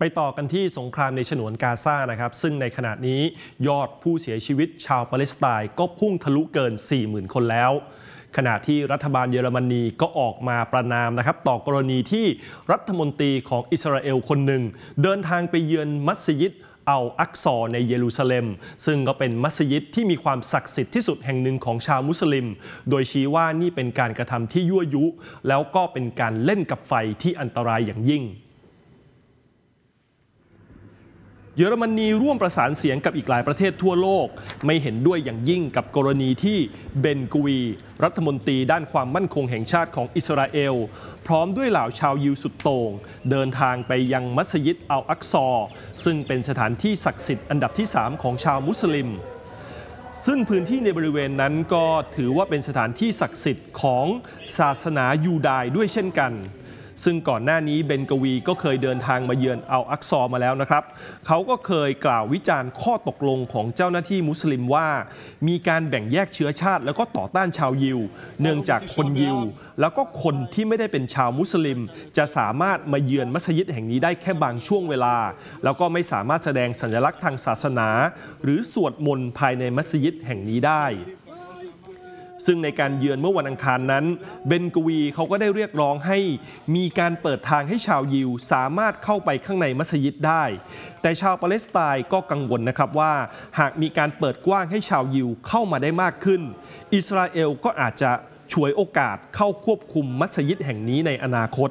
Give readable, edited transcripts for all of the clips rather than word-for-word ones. ไปต่อกันที่สงครามในฉนวนกาซานะครับซึ่งในขณะนี้ยอดผู้เสียชีวิตชาวปาเลสไตน์ก็พุ่งทะลุเกิน 40,000 คนแล้วขณะที่รัฐบาลเยอรมนีก็ออกมาประนามนะครับต่อกรณีที่รัฐมนตรีของอิสราเอลคนหนึ่งเดินทางไปเยือนมัสยิดอัลอักซอในเยรูซาเล็มซึ่งก็เป็นมัสยิดที่มีความศักดิ์สิทธิ์ที่สุดแห่งหนึ่งของชาวมุสลิมโดยชี้ว่านี่เป็นการกระทำที่ยั่วยุแล้วก็เป็นการเล่นกับไฟที่อันตรายอย่างยิ่งเยอรมนีร่วมประสานเสียงกับอีกหลายประเทศทั่วโลกไม่เห็นด้วยอย่างยิ่งกับกรณีที่เบนกุวีรัฐมนตรีด้านความมั่นคงแห่งชาติของอิสราเอลพร้อมด้วยเหล่าชาวยิวสุดโต่งเดินทางไปยังมัสยิดอัลอักซอซึ่งเป็นสถานที่ศักดิ์สิทธิ์อันดับที่ 3 ของชาวมุสลิมซึ่งพื้นที่ในบริเวณนั้นก็ถือว่าเป็นสถานที่ศักดิ์สิทธิ์ของศาสนายูดายด้วยเช่นกันซึ่งก่อนหน้านี้เบนกวีก็เคยเดินทางมาเยือนอัลอักซอมาแล้วนะครับเขาก็เคยกล่าววิจารณ์ข้อตกลงของเจ้าหน้าที่มุสลิมว่ามีการแบ่งแยกเชื้อชาติแล้วก็ต่อต้านชาวยิวเนื่องจากคนยิวแล้วก็คนที่ไม่ได้เป็นชาวมุสลิมจะสามารถมาเยือนมัสยิดแห่งนี้ได้แค่บางช่วงเวลาแล้วก็ไม่สามารถแสดงสัญลักษณ์ทางศาสนาหรือสวดมนต์ภายในมัสยิดแห่งนี้ได้ซึ่งในการเยือนเมื่อวันอังคารนั้นเบนกวีเขาก็ได้เรียกร้องให้มีการเปิดทางให้ชาวยิวสามารถเข้าไปข้างในมัสยิดได้แต่ชาวปาเลสไตน์ก็กังวลนะครับว่าหากมีการเปิดกว้างให้ชาวยิวเข้ามาได้มากขึ้นอิสราเอลก็อาจจะฉวยโอกาสเข้าควบคุมมัสยิดแห่งนี้ในอนาคต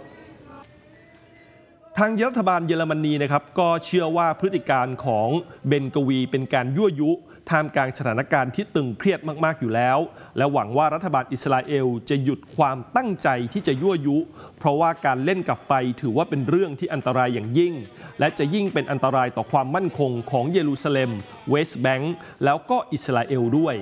ทางรัฐบาลเยอรมนีนะครับก็เชื่อว่าพฤติการของเบนกวีเป็นการยั่วยุท่ามกลางสถานการณ์ที่ตึงเครียดมากๆอยู่แล้วและหวังว่ารัฐบาลอิสราเอลจะหยุดความตั้งใจที่จะยั่วยุเพราะว่าการเล่นกับไฟถือว่าเป็นเรื่องที่อันตรายอย่างยิ่งและจะยิ่งเป็นอันตรายต่อความมั่นคงของเยรูซาเล็มเวสต์แบงก์แล้วก็อิสราเอลด้วย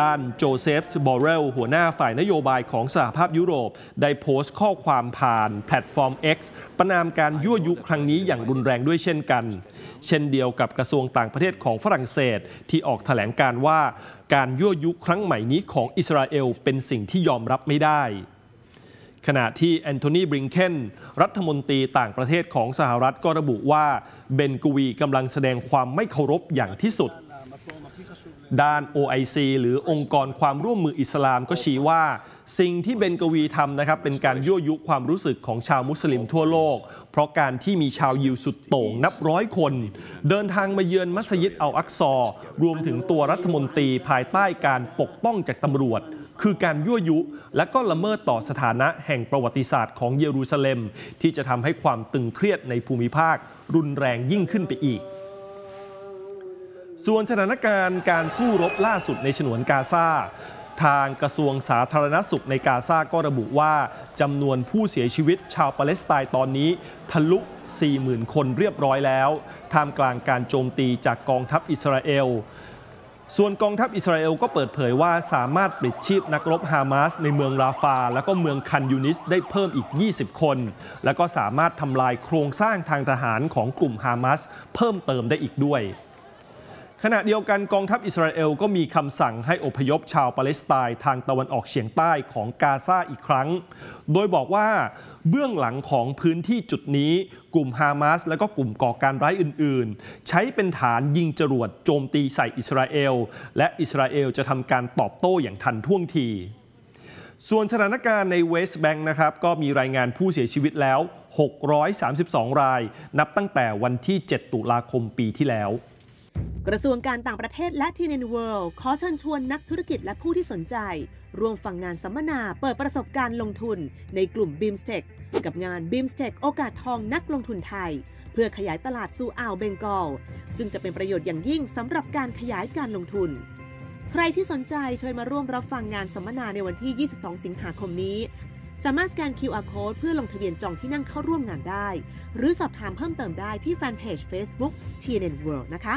ด้านโจเซฟบอเรลหัวหน้าฝ่ายนโยบายของสหภาพยุโรปได้โพสต์ข้อความผ่านแพลตฟอร์ม X ประนามการยั่วยุครั้งนี้อย่างรุนแรงด้วยเช่นกันเช่นเดียวกับกระทรวงต่างประเทศของฝรั่งเศสที่ออกแถลงการว่าการยั่วยุครั้งใหม่นี้ของอิสราเอลเป็นสิ่งที่ยอมรับไม่ได้ขณะที่แอนโทนี บลิงเคน รัฐมนตรีต่างประเทศของสหรัฐก็ระบุว่าเบนกูวีกำลังแสดงความไม่เคารพอย่างที่สุดด้าน OIC หรือองค์กรความร่วมมืออิสลามก็ชี้ว่าสิ่งที่เบนกวีทำนะครับเป็นการยั่วยุความรู้สึกของชาวมุสลิมทั่วโลกเพราะการที่มีชาวยิวสุดโต่งนับร้อยคนเดินทางมาเยือนมัสยิดอัลอักซอรวมถึงตัวรัฐมนตรีภายใต้การปกป้องจากตำรวจคือการยั่วยุและก็ละเมิดต่อสถานะแห่งประวัติศาสตร์ของเยรูซาเล็มที่จะทำให้ความตึงเครียดในภูมิภาครุนแรงยิ่งขึ้นไปอีกส่วนสถานการณ์การสู้รบล่าสุดในฉนวนกาซาทางกระทรวงสาธารณสุขในกาซาก็ระบุว่าจำนวนผู้เสียชีวิตชาวปาเลสไตน์ตอนนี้ทะลุ 40,000 คนเรียบร้อยแล้วท่ามกลางการโจมตีจากกองทัพอิสราเอลส่วนกองทัพอิสราเอลก็เปิดเผยว่าสามารถปลิดชีพนักรบฮามาสในเมืองราฟาและก็เมืองคันยูนิสได้เพิ่มอีก 20 คนและก็สามารถทำลายโครงสร้างทางทหารของกลุ่มฮามาสเพิ่มเติมได้อีกด้วยขณะเดียวกันกองทัพอิสราเอลก็มีคำสั่งให้อพยพชาวปาเลสไตน์ทางตะวันออกเฉียงใต้ของกาซาอีกครั้งโดยบอกว่าเบื้องหลังของพื้นที่จุดนี้กลุ่มฮามาสและก็กลุ่มก่อการร้ายอื่นๆใช้เป็นฐานยิงจรวดโจมตีใส่อิสราเอลและอิสราเอลจะทำการตอบโต้อย่างทันท่วงทีส่วนสถานการณ์ในเวสต์แบงก์นะครับก็มีรายงานผู้เสียชีวิตแล้ว632รายนับตั้งแต่วันที่ 7 ตุลาคมปีที่แล้วกระทรวงการต่างประเทศและทีเน็ตเวิลด์ขอเชิญชวนนักธุรกิจและผู้ที่สนใจร่วมฟังงานสัมมนาเปิดประสบการณ์ลงทุนในกลุ่ม BIMSTECH กับงาน BIMSTECH โอกาสทองนักลงทุนไทยเพื่อขยายตลาดสู่อ่าวเบงกอลซึ่งจะเป็นประโยชน์อย่างยิ่งสำหรับการขยายการลงทุนใครที่สนใจเชิญมาร่วมรับฟังงานสัมมนาในวันที่ 22 สิงหาคมนี้สามารถสแกน QR Code เพื่อลงทะเบียนจองที่นั่งเข้าร่วมงานได้หรือสอบถามเพิ่มเติมได้ที่แฟนเพจ Facebook TNN World นะคะ